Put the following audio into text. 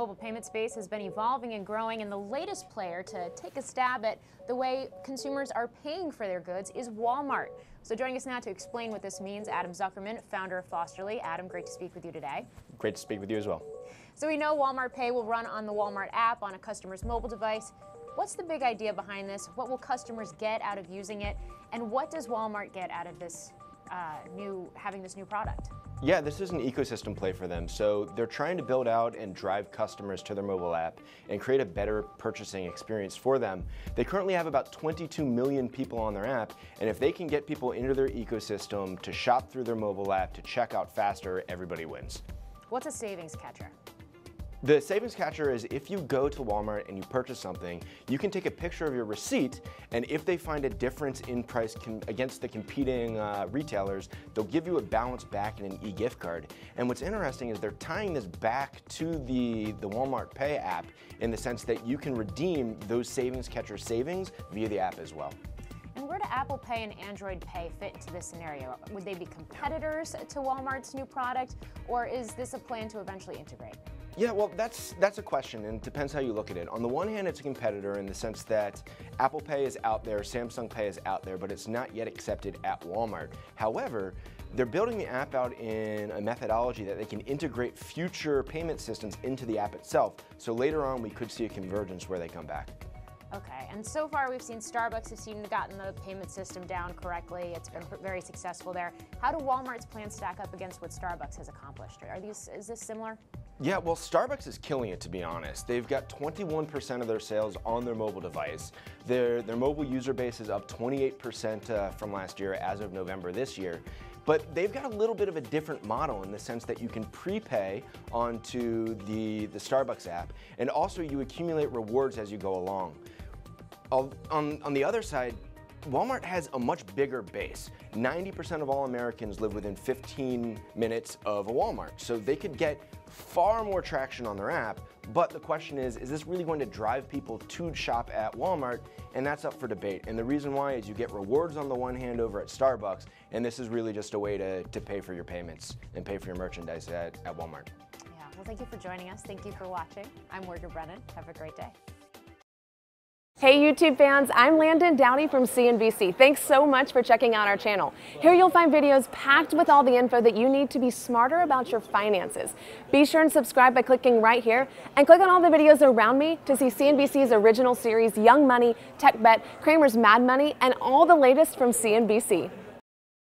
mobile payment space has been evolving and growing, and the latest player to take a stab at the way consumers are paying for their goods is Walmart. So joining us now to explain what this means, Adam Zuckerman, founder of Fosterly. Adam, great to speak with you today. Great to speak with you as well. So we know Walmart Pay will run on the Walmart app on a customer's mobile device. What's the big idea behind this? What will customers get out of using it? And what does Walmart get out of this having this new product? Yeah, this is an ecosystem play for them. So they're trying to build out and drive customers to their mobile app and create a better purchasing experience for them. They currently have about 22 million people on their app, and if they can get people into their ecosystem to shop through their mobile app, to check out faster, everybody wins. What's a savings catcher? The savings catcher is if you go to Walmart and you purchase something, you can take a picture of your receipt, and if they find a difference in price against the competing retailers, they'll give you a balance back in an e-gift card. And what's interesting is they're tying this back to the Walmart Pay app in the sense that you can redeem those savings catcher savings via the app as well. And where do Apple Pay and Android Pay fit into this scenario? Would they be competitors to Walmart's new product, or is this a plan to eventually integrate? Yeah, well, that's a question, and it depends how you look at it. On the one hand, it's a competitor in the sense that Apple Pay is out there, Samsung Pay is out there, but it's not yet accepted at Walmart. However, they're building the app out in a methodology that they can integrate future payment systems into the app itself, so later on we could see a convergence where they come back. Okay, and so far we've seen Starbucks has seemed to gotten the payment system down correctly. It's been very successful there. How do Walmart's plans stack up against what Starbucks has accomplished? Is this similar? Yeah, well, Starbucks is killing it, to be honest. They've got 21% of their sales on their mobile device. Their mobile user base is up 28% from last year as of November this year. But they've got a little bit of a different model in the sense that you can prepay onto the Starbucks app, and also you accumulate rewards as you go along. On the other side, Walmart has a much bigger base. 90% of all Americans live within 15 minutes of a Walmart, so they could get far more traction on their app. But the question is this really going to drive people to shop at Walmart? And that's up for debate. And the reason why is you get rewards on the one hand over at Starbucks, and this is really just a way to pay for your payments and pay for your merchandise at Walmart. Yeah, well, thank you for joining us. Thank you for watching. I'm Morgan Brennan. Have a great day. Hey YouTube fans, I'm Landon Dowdy from CNBC. Thanks so much for checking out our channel. Here you'll find videos packed with all the info that you need to be smarter about your finances. Be sure and subscribe by clicking right here, and click on all the videos around me to see CNBC's original series, Young Money, Tech Bet, Cramer's Mad Money, and all the latest from CNBC.